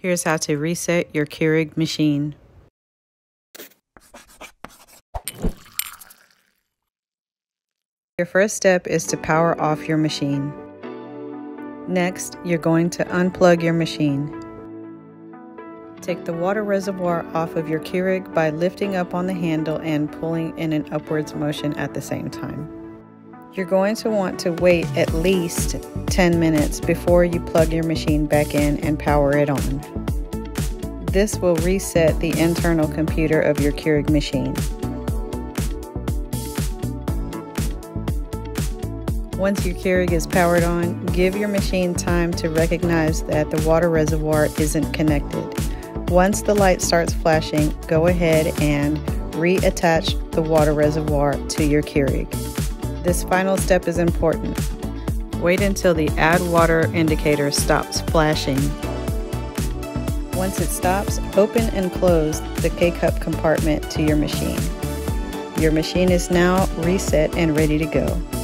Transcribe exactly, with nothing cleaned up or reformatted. Here's how to reset your Keurig machine. Your first step is to power off your machine. Next, you're going to unplug your machine. Take the water reservoir off of your Keurig by lifting up on the handle and pulling in an upwards motion at the same time. You're going to want to wait at least ten minutes before you plug your machine back in and power it on. This will reset the internal computer of your Keurig machine. Once your Keurig is powered on, give your machine time to recognize that the water reservoir isn't connected. Once the light starts flashing, go ahead and reattach the water reservoir to your Keurig. This final step is important. Wait until the add water indicator stops flashing. Once it stops, open and close the K-Cup compartment to your machine. Your machine is now reset and ready to go.